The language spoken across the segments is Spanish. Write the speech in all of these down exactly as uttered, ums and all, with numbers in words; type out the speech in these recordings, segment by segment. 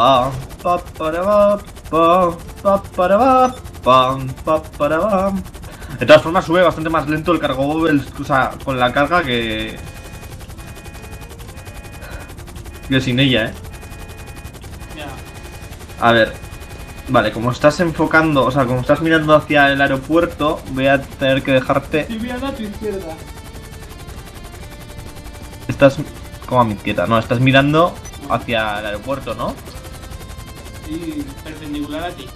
pam, pam, pam, pam, pam, pam, pam, pam, pam. De todas formas sube bastante más lento el cargo móvil, o sea, con la carga que... que sin ella, ¿eh? Yeah. A ver... Vale, como estás enfocando, o sea, como estás mirando hacia el aeropuerto, voy a tener que dejarte... Sí, mira a tu izquierda. Estás... como a mi izquierda, no, estás mirando hacia el aeropuerto, ¿no? Sí, perpendicular a ti.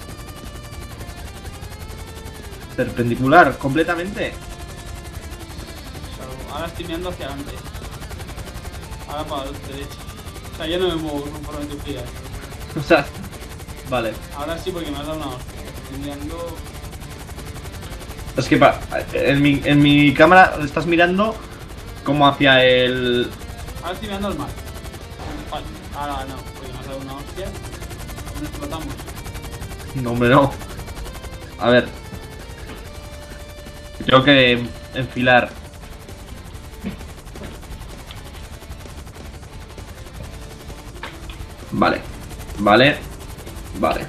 Perpendicular, completamente. Ahora estoy mirando hacia adelante. Ahora para la derecha. O sea, ya no me muevo conforme tú quieras. O sea, vale. Ahora sí, porque me has dado una hostia. Estoy mirando... Es que pa... en, mi, en mi cámara estás mirando como hacia el... Ahora estoy mirando al mar. Vale. Ahora no, porque me has dado una hostia. Nos explotamos. No, hombre, no. A ver. Tengo que enfilar. Vale, vale, vale.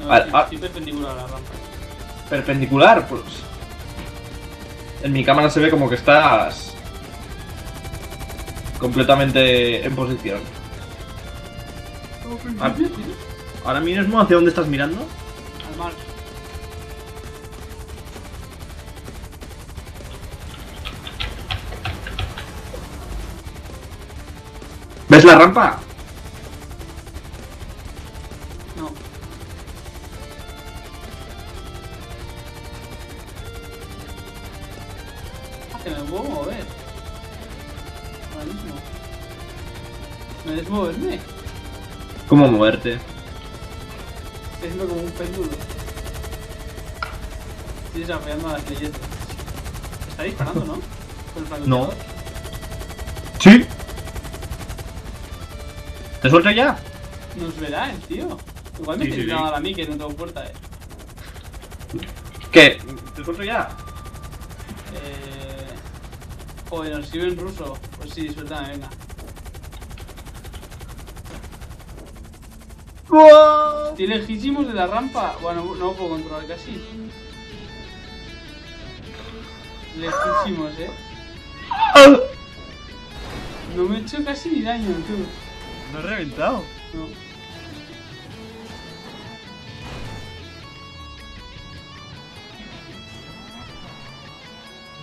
No, vale, sí, ah. Sí, perpendicular a la rampa. Perpendicular, pues. En mi cámara se ve como que estás completamente en posición. Ahora, ahora mismo, ¿hacia dónde estás mirando? Al mar. ¿Ves la rampa? No. ¿Te me puedo mover? Ahora mismo. ¿Me debes moverme? ¿Cómo moverte? Estoy haciendo como un péndulo. Estoy desafiando a las leyendas. Está disparando, ¿no? ¿Con el francotirador? No. Sí. ¿Te suelto ya? Nos verá el tío. Igual me sí, tienes que sí, sí. A mí que no tengo puerta, eh. ¿Qué? ¿Te suelto ya? Eh... Joder, nos sirve en ruso. Pues sí, suéltame, venga. ¡Wow! Estoy lejísimos de la rampa. Bueno, no puedo controlar casi. Lejísimos, eh. No me he hecho casi ni daño, tú. ¿No he reventado? No.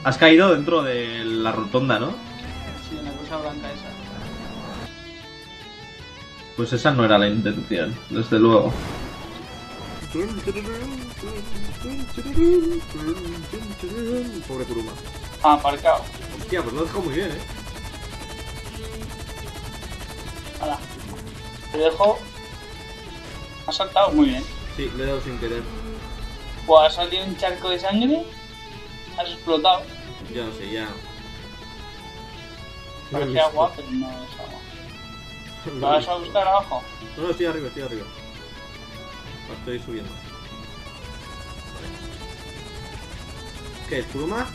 Has caído dentro de la rotonda, ¿no? Sí, en la cosa blanca esa. Pues esa no era la intención, desde luego. Pobre Kuruma. Ah, aparcado. Hostia, pues lo dejó muy bien, ¿eh? Hola. Te dejo. Ha saltado muy bien. Sí, le he dado sin querer. Pues ha salido un charco de sangre. Has explotado. Yo no sé, ya. Parecía agua, pero no es agua. ¿Lo vas a buscar abajo? No, no, estoy arriba, estoy arriba. Estoy subiendo. ¿Qué? ¿Pluma?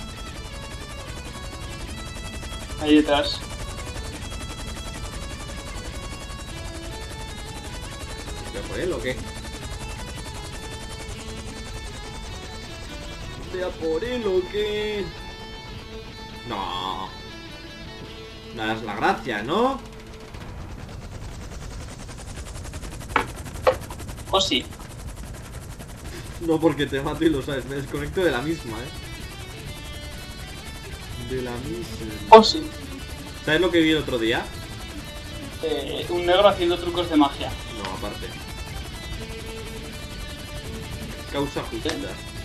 Ahí detrás. ¿Por él o qué? ¿Sea por él o qué? No. No das la gracia, ¿no? ¿O sí? No, porque te mato y lo sabes. Me desconecto de la misma, ¿eh? De la misma. ¿O sí? ¿Sabes lo que vi el otro día? Eh, un negro haciendo trucos de magia. No, aparte. Causa justicia.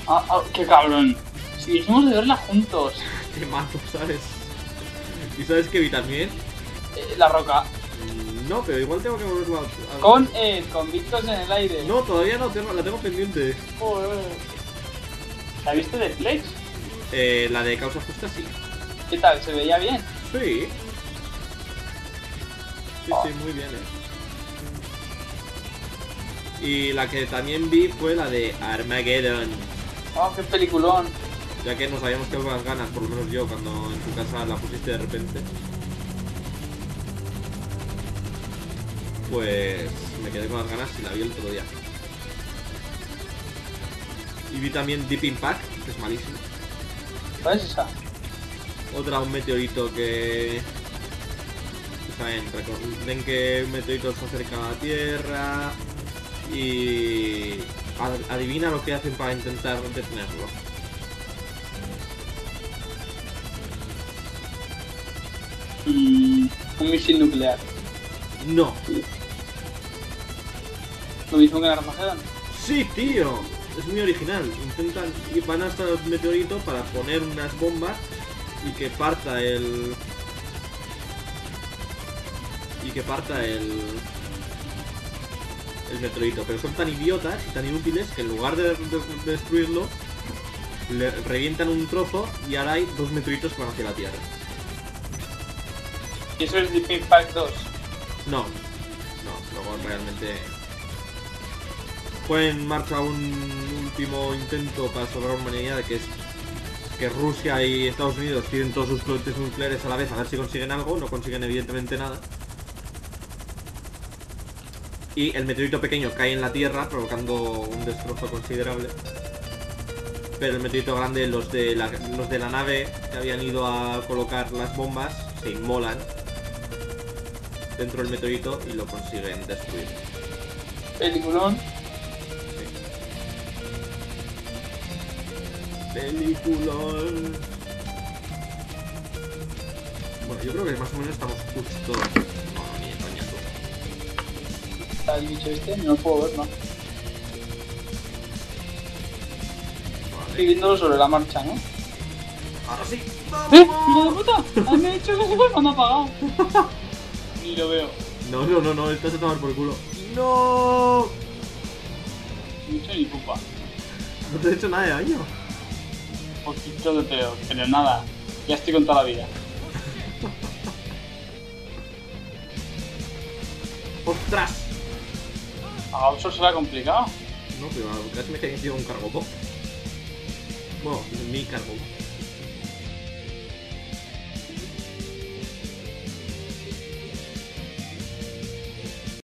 Ah, ah, qué cabrón. Si dijimos de verla juntos. Te mato, ¿sabes? ¿Y sabes qué vi también? Eh, la roca. No, pero igual tengo que volverlo a... a... Con eh, convictos en el aire. No, todavía no, tengo, la tengo pendiente. Joder. ¿La viste de Flex? Eh, la de Causa Justa, sí. ¿Qué tal? ¿Se veía bien? Sí. Sí, oh. Sí, muy bien, eh. Y la que también vi fue la de Armageddon. ¡Oh, qué peliculón! Ya que nos habíamos quedado con las ganas, por lo menos yo, cuando en tu casa la pusiste de repente. pues me quedé con las ganas y la vi el otro día. Y vi también Deep Impact, que es malísimo. ¿Cuál es esa? Otra, un meteorito que... saben, recuerden que un meteorito se acerca a la Tierra y... adivina lo que hacen para intentar detenerlo. Y... un misil nuclear. No. ¿Lo mismo que en Armagedón? Sí, tío. Es muy original. Intentan... van hasta el meteorito para poner unas bombas y que parta el... y que parta el... el meteorito. Pero son tan idiotas y tan inútiles que en lugar de, de, de destruirlo, le revientan un trozo y ahora hay dos meteoritos que van hacia la Tierra. ¿Y eso es Deep Impact dos? No, no, luego realmente... fue en marcha un último intento para salvar a la humanidad, que es que Rusia y Estados Unidos tienen todos sus cohetes nucleares a la vez a ver si consiguen algo. No consiguen evidentemente nada. Y el meteorito pequeño cae en la Tierra, provocando un destrozo considerable. Pero el meteorito grande, los de la, los de la nave que habían ido a colocar las bombas, se inmolan dentro del meteorito y lo consiguen destruir. Peliculón. Sí. Peliculón. Bueno, yo creo que más o menos estamos justo... no, ni coña tú. ¿Está el bicho este? No puedo ver, ¿no? Vale. Estoy viéndolo sobre la marcha, ¿no? Ahora sí. ¡Vamos! ¡Eh! ¡Mira de puta! ¡Me he hecho que se fue cuando ha apagado! Ni lo veo. No, no, no, no, estás a tomar por culo. ¡No! No he hecho ni pupa. No te he hecho nada de daño. Un poquito de peor, pero nada. Ya estoy con toda la vida. ¡Ostras! A ocho será complicado. No, pero casi me he metido un cargo pop. Bueno, mi cargo pop.